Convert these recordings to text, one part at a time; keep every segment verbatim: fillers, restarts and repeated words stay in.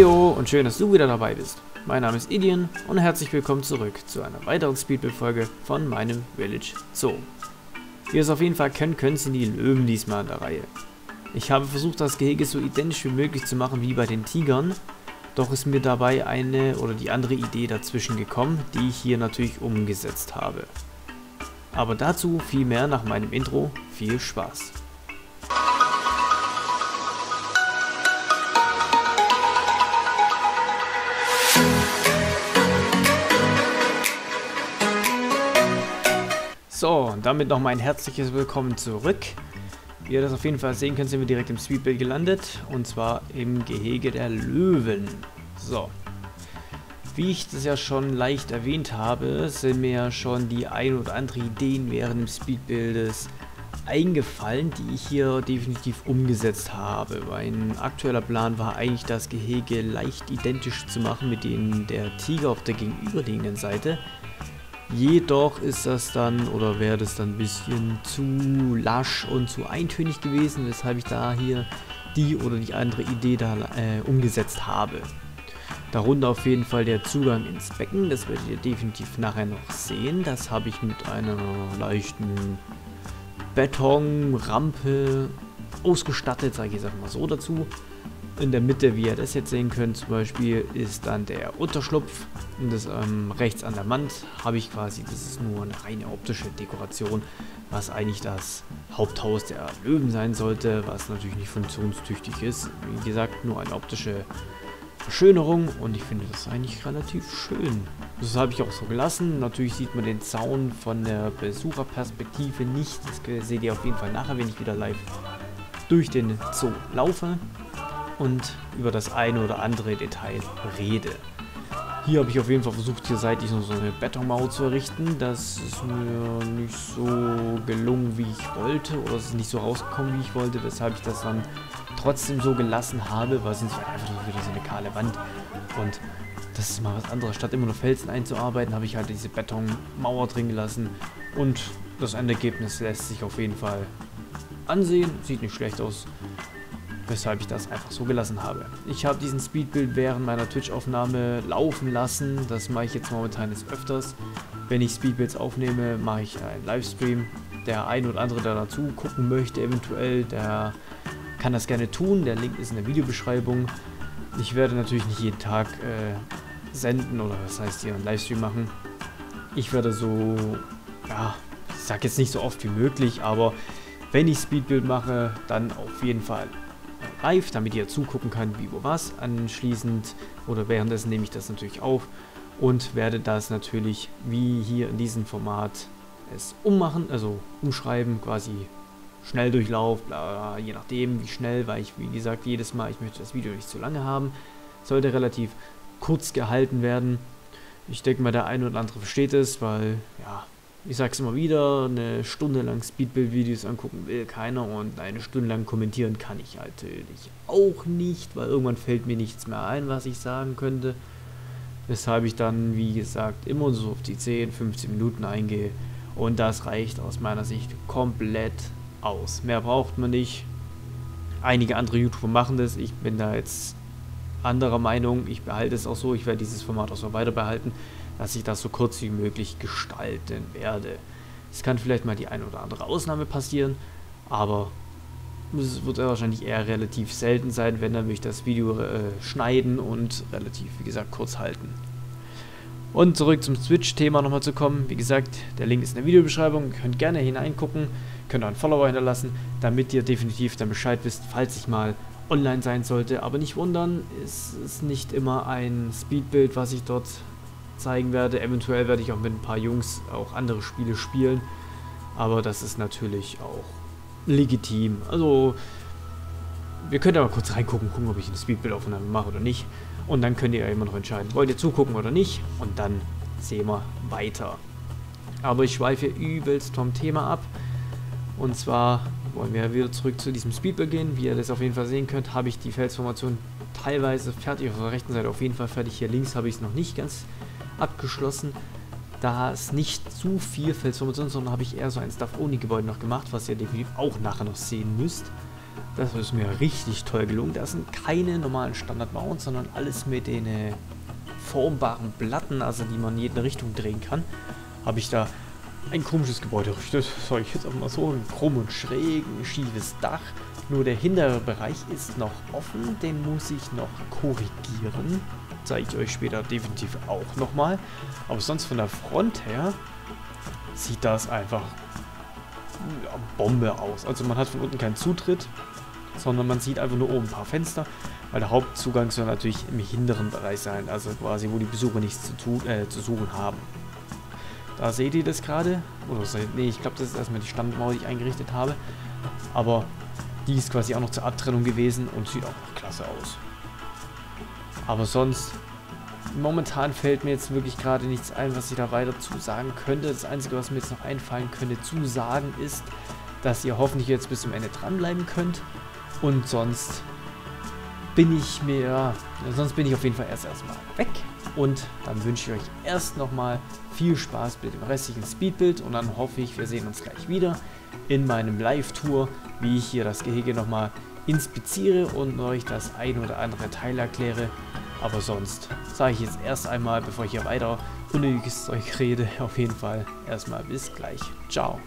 Heyo und schön, dass du wieder dabei bist. Mein Name ist Idian und herzlich willkommen zurück zu einer weiteren Speedbuild-Folge von meinem Village Zoo. Wie ihr es auf jeden Fall kennen könnt, sind die Löwen diesmal in der Reihe. Ich habe versucht, das Gehege so identisch wie möglich zu machen wie bei den Tigern, doch ist mir dabei eine oder die andere Idee dazwischen gekommen, die ich hier natürlich umgesetzt habe. Aber dazu viel mehr nach meinem Intro, viel Spaß! So, und damit nochmal ein herzliches Willkommen zurück. Wie ihr das auf jeden Fall sehen könnt, sind wir direkt im Speedbuild gelandet. Und zwar im Gehege der Löwen. So. Wie ich das ja schon leicht erwähnt habe, sind mir ja schon die ein oder andere Ideen während des Speedbuildes eingefallen, die ich hier definitiv umgesetzt habe. Mein aktueller Plan war eigentlich, das Gehege leicht identisch zu machen mit denen der Tiger auf der gegenüberliegenden Seite. Jedoch ist das dann, oder wäre das dann ein bisschen zu lasch und zu eintönig gewesen, weshalb ich da hier die oder die andere Idee da äh, umgesetzt habe. Darunter auf jeden Fall der Zugang ins Becken, das werdet ihr definitiv nachher noch sehen. Das habe ich mit einer leichten Betonrampe ausgestattet, sage ich jetzt einfach mal so dazu. In der Mitte, wie ihr das jetzt sehen könnt, zum Beispiel, ist dann der Unterschlupf. Und das ähm, rechts an der Wand habe ich quasi, das ist nur eine reine optische Dekoration, was eigentlich das Haupthaus der Löwen sein sollte, was natürlich nicht funktionstüchtig ist. Wie gesagt, nur eine optische Verschönerung und ich finde das eigentlich relativ schön. Das habe ich auch so gelassen. Natürlich sieht man den Zaun von der Besucherperspektive nicht. Das seht ihr auf jeden Fall nachher, wenn ich wieder live durch den Zoo laufe und über das eine oder andere Detail rede. Hier habe ich auf jeden Fall versucht, hier seitlich noch so eine Betonmauer zu errichten. Das ist mir nicht so gelungen, wie ich wollte, oder es ist nicht so rausgekommen, wie ich wollte, weshalb ich das dann trotzdem so gelassen habe, weil sonst war einfach nur wieder so eine kahle Wand und das ist mal was anderes. Statt immer nur Felsen einzuarbeiten, habe ich halt diese Betonmauer drin gelassen und das Endergebnis lässt sich auf jeden Fall ansehen, sieht nicht schlecht aus. Weshalb ich das einfach so gelassen habe. Ich habe diesen Speedbuild während meiner Twitch-Aufnahme laufen lassen. Das mache ich jetzt momentan jetzt öfters. Wenn ich Speedbuilds aufnehme, mache ich einen Livestream. Der ein oder andere, der dazu gucken möchte eventuell, der kann das gerne tun. Der Link ist in der Videobeschreibung. Ich werde natürlich nicht jeden Tag äh, senden oder was heißt hier einen Livestream machen. Ich werde so, ja, ich sage jetzt nicht so oft wie möglich, aber wenn ich Speedbuild mache, dann auf jeden Fall live, damit ihr zugucken könnt, wie wo was. Anschließend oder währenddessen nehme ich das natürlich auf und werde das natürlich wie hier in diesem Format es ummachen, also umschreiben, quasi Schnelldurchlauf, bla bla, je nachdem wie schnell, weil ich, wie gesagt, jedes Mal, ich möchte das Video nicht zu lange haben, sollte relativ kurz gehalten werden. Ich denke mal, der eine oder andere versteht es, weil, ja, ich sag's immer wieder, eine Stunde lang Speedbuild-Videos angucken will keiner und eine Stunde lang kommentieren kann ich natürlich auch nicht, weil irgendwann fällt mir nichts mehr ein, was ich sagen könnte. Weshalb ich dann, wie gesagt, immer so auf die zehn, fünfzehn Minuten eingehe und das reicht aus meiner Sicht komplett aus. Mehr braucht man nicht. Einige andere YouTuber machen das, ich bin da jetzt anderer Meinung, ich behalte es auch so, ich werde dieses Format auch so weiter behalten, dass ich das so kurz wie möglich gestalten werde. Es kann vielleicht mal die ein oder andere Ausnahme passieren, aber es wird ja wahrscheinlich eher relativ selten sein, wenn, dann würde ich das Video äh, schneiden und relativ, wie gesagt, kurz halten. Und zurück zum Twitch-Thema nochmal zu kommen. Wie gesagt, der Link ist in der Videobeschreibung, ihr könnt gerne hineingucken, könnt auch einen Follower hinterlassen, damit ihr definitiv dann Bescheid wisst, falls ich mal online sein sollte. Aber nicht wundern, es ist nicht immer ein Speedbuild, was ich dort zeigen werde. Eventuell werde ich auch mit ein paar Jungs auch andere Spiele spielen, aber das ist natürlich auch legitim. Also wir können aber kurz reingucken, gucken, ob ich eine Speedbuild-Aufnahme mache oder nicht und dann könnt ihr ja immer noch entscheiden, wollt ihr zugucken oder nicht und dann sehen wir weiter. Aber ich schweife übelst vom Thema ab und zwar wollen wir wieder zurück zu diesem Speedbuild gehen. Wie ihr das auf jeden Fall sehen könnt, habe ich die Felsformation teilweise fertig, auf der rechten Seite auf jeden Fall fertig, hier links habe ich es noch nicht ganz abgeschlossen, da ist nicht zu viel Felsformation, sondern habe ich eher so ein Stuff Only Gebäude noch gemacht, was ihr definitiv auch nachher noch sehen müsst. Das ist mir richtig toll gelungen. Das sind keine normalen Standard-Mounts, sondern alles mit den äh, formbaren Platten, also die man in jede Richtung drehen kann. Habe ich da ein komisches Gebäude errichtet. Soll ich jetzt auch mal so, ein krumm und schräg, ein schiefes Dach. Nur der hintere Bereich ist noch offen, den muss ich noch korrigieren. Zeige ich euch später definitiv auch nochmal. Aber sonst von der Front her sieht das einfach ja, Bombe aus. Also man hat von unten keinen Zutritt, sondern man sieht einfach nur oben ein paar Fenster, weil der Hauptzugang soll natürlich im hinteren Bereich sein, also quasi wo die Besucher nichts zu, tun, äh, zu suchen haben. Da seht ihr das gerade, oder nee, ich glaube das ist erstmal die Standmauer, die ich eingerichtet habe, aber die ist quasi auch noch zur Abtrennung gewesen und sieht auch noch klasse aus. Aber sonst, momentan fällt mir jetzt wirklich gerade nichts ein, was ich da weiter zusagen könnte. Das Einzige, was mir jetzt noch einfallen könnte, zusagen ist, dass ihr hoffentlich jetzt bis zum Ende dranbleiben könnt. Und sonst bin ich mir, sonst bin ich auf jeden Fall erst erstmal weg. Und dann wünsche ich euch erst nochmal viel Spaß mit dem restlichen Speedbuild. Und dann hoffe ich, wir sehen uns gleich wieder in meinem Live-Tour, wie ich hier das Gehege nochmal inspiziere und euch das ein oder andere Teil erkläre. Aber sonst sage ich jetzt erst einmal, bevor ich hier weiter unnötiges Zeug rede, auf jeden Fall erstmal bis gleich. Ciao.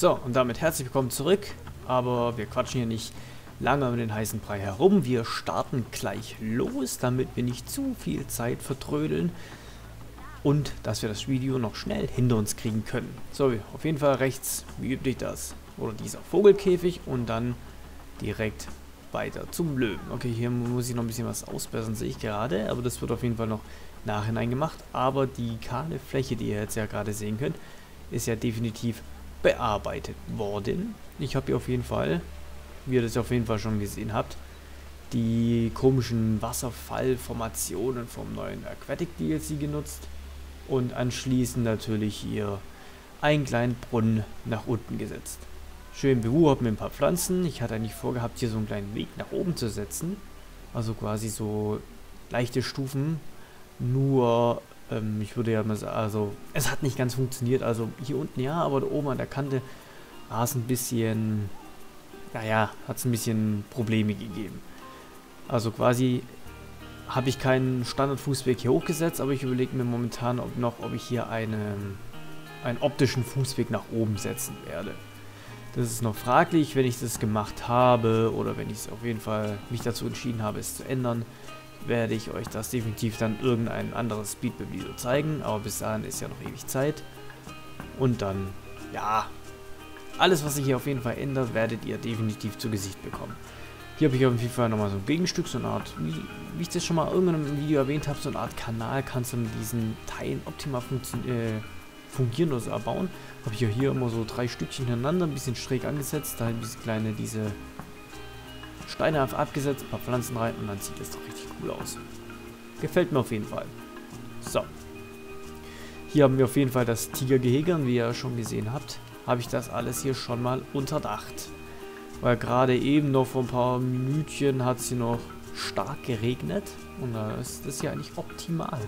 So, und damit herzlich willkommen zurück. Aber wir quatschen hier nicht lange um den heißen Brei herum. Wir starten gleich los, damit wir nicht zu viel Zeit vertrödeln. Und dass wir das Video noch schnell hinter uns kriegen können. So, auf jeden Fall rechts, wie üblich das. Oder dieser Vogelkäfig und dann direkt weiter zum Löwen. Okay, hier muss ich noch ein bisschen was ausbessern, sehe ich gerade. Aber das wird auf jeden Fall noch nachhinein gemacht. Aber die kahle Fläche, die ihr jetzt ja gerade sehen könnt, ist ja definitiv bearbeitet worden. Ich habe hier auf jeden Fall, wie ihr das auf jeden Fall schon gesehen habt, die komischen Wasserfallformationen vom neuen Aquatic D L C genutzt. Und anschließend natürlich hier einen kleinen Brunnen nach unten gesetzt. Schön bewuchert mit ein paar Pflanzen. Ich hatte eigentlich vorgehabt, hier so einen kleinen Weg nach oben zu setzen. Also quasi so leichte Stufen. Nur, ähm, ich würde ja mal sagen, also es hat nicht ganz funktioniert. Also hier unten ja, aber da oben an der Kante war es ein bisschen, naja, hat es ein bisschen Probleme gegeben. Also quasi habe ich keinen Standardfußweg hier hochgesetzt, aber ich überlege mir momentan ob noch, ob ich hier einen, einen optischen Fußweg nach oben setzen werde. Das ist noch fraglich, wenn ich das gemacht habe oder wenn ich es auf jeden Fall mich dazu entschieden habe, es zu ändern, werde ich euch das definitiv dann irgendein anderes Speedbuild-Video zeigen, aber bis dahin ist ja noch ewig Zeit. Und dann, ja, alles was sich hier auf jeden Fall ändert, werdet ihr definitiv zu Gesicht bekommen. Hier habe ich auf jeden Fall nochmal so ein Gegenstück, so eine Art, wie, wie ich das schon mal irgendwann im Video erwähnt habe, so eine Art Kanal kannst du mit diesen Teilen optimal äh, fungieren oder so erbauen. Habe ich ja hier immer so drei Stückchen hintereinander, ein bisschen schräg angesetzt, da ein bisschen kleine, diese Steine abgesetzt, ein paar Pflanzen rein und dann sieht das doch richtig cool aus. Gefällt mir auf jeden Fall. So. Hier haben wir auf jeden Fall das Tigergehege, wie ihr ja schon gesehen habt, habe ich das alles hier schon mal unterdacht. Weil gerade eben noch vor ein paar Minütchen hat es hier noch stark geregnet. Und da ist das ja eigentlich optimal.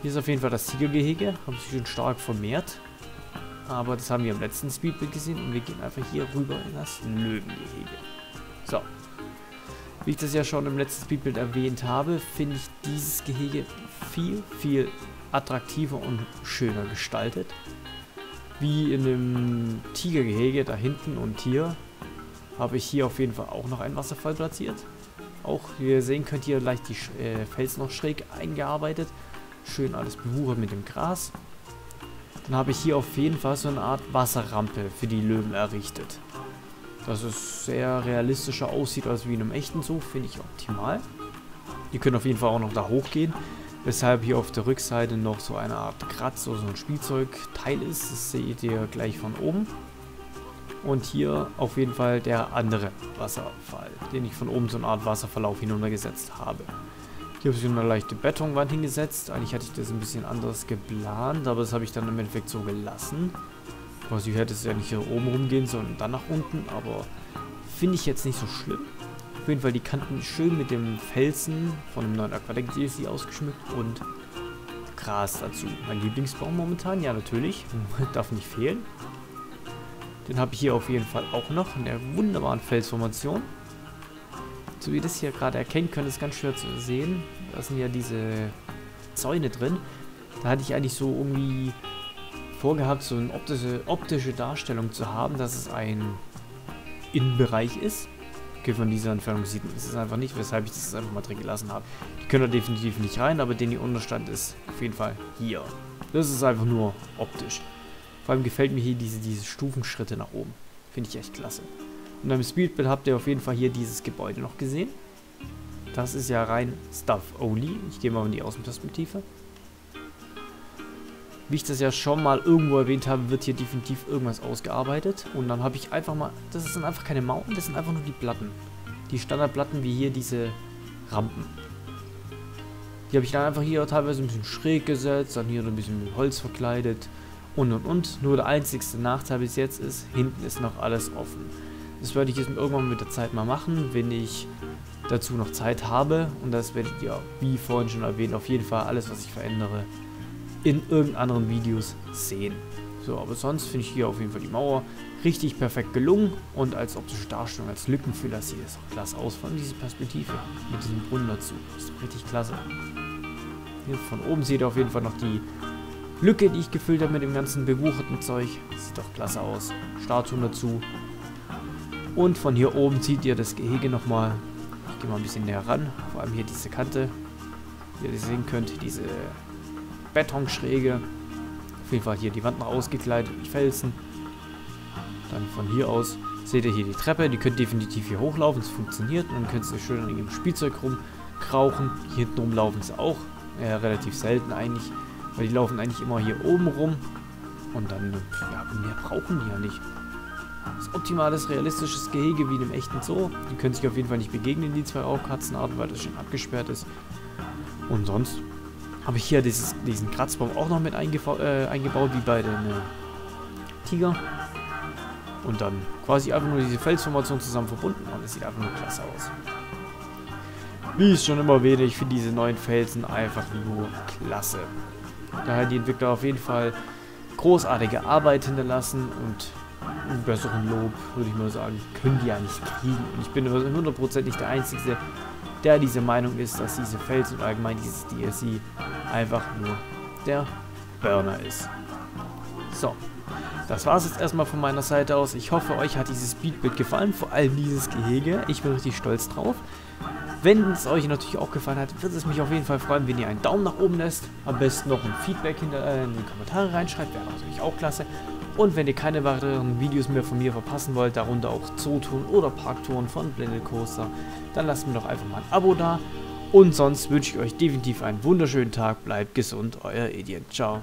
Hier ist auf jeden Fall das Tigergehege. Haben sich schon stark vermehrt. Aber das haben wir im letzten Speedbuild gesehen. Und wir gehen einfach hier rüber in das Löwengehege. So. Wie ich das ja schon im letzten Speedbuild erwähnt habe, finde ich dieses Gehege viel, viel attraktiver und schöner gestaltet. Wie in dem Tigergehege da hinten und hier. Habe ich hier auf jeden Fall auch noch einen Wasserfall platziert. Auch, wie ihr sehen könnt, hier leicht die äh, Felsen noch schräg eingearbeitet. Schön alles bewuchert mit dem Gras. Dann habe ich hier auf jeden Fall so eine Art Wasserrampe für die Löwen errichtet. Dass es sehr realistischer aussieht als wie in einem echten Zoo, finde ich optimal. Ihr könnt auf jeden Fall auch noch da hochgehen. Weshalb hier auf der Rückseite noch so eine Art Kratz oder so ein Spielzeugteil ist. Das seht ihr gleich von oben. Und hier auf jeden Fall der andere Wasserfall, den ich von oben so eine Art Wasserverlauf hinuntergesetzt habe. Hier habe ich eine leichte Betonwand hingesetzt. Eigentlich hatte ich das ein bisschen anders geplant, aber das habe ich dann im Endeffekt so gelassen. Also ich hätte es ja nicht hier oben rumgehen, sondern dann nach unten, aber finde ich jetzt nicht so schlimm. Auf jeden Fall die Kanten schön mit dem Felsen von dem neuen Aquatic D L C ausgeschmückt und Gras dazu. Mein Lieblingsbaum momentan, ja natürlich, darf nicht fehlen. Den habe ich hier auf jeden Fall auch noch in der wunderbaren Felsformation. So wie ihr das hier gerade erkennt, könnt ihr es ganz schwer zu sehen. Da sind ja diese Zäune drin. Da hatte ich eigentlich so irgendwie vorgehabt, so eine optische, optische Darstellung zu haben, dass es ein Innenbereich ist. Okay, von dieser Entfernung sieht man es einfach nicht, weshalb ich das einfach mal drin gelassen habe. Die können da definitiv nicht rein, aber den hier Unterstand ist auf jeden Fall hier. Das ist einfach nur optisch. Vor allem gefällt mir hier diese, diese Stufenschritte nach oben. Finde ich echt klasse. Und beim Speedbuild habt ihr auf jeden Fall hier dieses Gebäude noch gesehen. Das ist ja rein Stuff Only. Ich gehe mal in die Außenperspektive. Wie ich das ja schon mal irgendwo erwähnt habe, wird hier definitiv irgendwas ausgearbeitet. Und dann habe ich einfach mal... Das sind einfach keine Mauern, das sind einfach nur die Platten. Die Standardplatten wie hier diese Rampen. Die habe ich dann einfach hier teilweise ein bisschen schräg gesetzt, dann hier ein bisschen mit Holz verkleidet. Und und und. Nur der einzigste Nachteil bis jetzt ist, hinten ist noch alles offen. Das werde ich jetzt irgendwann mit der Zeit mal machen, wenn ich dazu noch Zeit habe. Und das werdet ihr, wie vorhin schon erwähnt, auf jeden Fall alles, was ich verändere, in irgendeinen anderen Videos sehen. So, aber sonst finde ich hier auf jeden Fall die Mauer richtig perfekt gelungen. Und als optische Darstellung, als Lückenfüller sieht es auch klasse aus. Vor allem diese Perspektive mit diesem Brunnen dazu. Das ist richtig klasse. Hier von oben seht ihr auf jeden Fall noch die Lücke, die ich gefüllt habe mit dem ganzen bewucherten Zeug. Sieht doch klasse aus. Statuen dazu. Und von hier oben zieht ihr das Gehege nochmal. Ich gehe mal ein bisschen näher ran. Vor allem hier diese Kante. Wie ihr das sehen könnt, diese Betonschräge. Auf jeden Fall hier die Wand noch ausgekleidet mit Felsen. Dann von hier aus seht ihr hier die Treppe. Die könnt definitiv hier hochlaufen. Es funktioniert. Und dann könnt ihr schön an ihrem Spielzeug rumkrauchen. Hier hinten rumlaufen sie auch. Äh, relativ selten eigentlich. Weil die laufen eigentlich immer hier oben rum. Und dann, ja, mehr brauchen die ja nicht. Das ist optimales, realistisches Gehege wie in einem echten Zoo. Die können sich auf jeden Fall nicht begegnen, die zwei Augkatzenarten, weil das schon abgesperrt ist. Und sonst habe ich hier dieses, diesen Kratzbaum auch noch mit eingeba äh, eingebaut, wie bei den äh, Tiger. Und dann quasi einfach nur diese Felsformation zusammen verbunden. Und es sieht einfach nur klasse aus. Wie ich schon immer erwähne, ich finde diese neuen Felsen einfach nur klasse. Daher die Entwickler auf jeden Fall großartige Arbeit hinterlassen und einen besseren Lob, würde ich mal sagen, können die ja nicht kriegen. Und ich bin hundertprozentig der Einzige, der diese Meinung ist, dass diese Felsen und allgemein dieses D L C einfach nur der Burner ist. So, das war es jetzt erstmal von meiner Seite aus. Ich hoffe, euch hat dieses Speedbuild gefallen, vor allem dieses Gehege. Ich bin richtig stolz drauf. Wenn es euch natürlich auch gefallen hat, wird es mich auf jeden Fall freuen, wenn ihr einen Daumen nach oben lässt. Am besten noch ein Feedback hinter, äh, in die Kommentare reinschreibt, wäre natürlich auch klasse. Und wenn ihr keine weiteren Videos mehr von mir verpassen wollt, darunter auch Zootouren oder Parktouren von Blended Coaster, dann lasst mir doch einfach mal ein Abo da. Und sonst wünsche ich euch definitiv einen wunderschönen Tag, bleibt gesund, euer Idiot, ciao.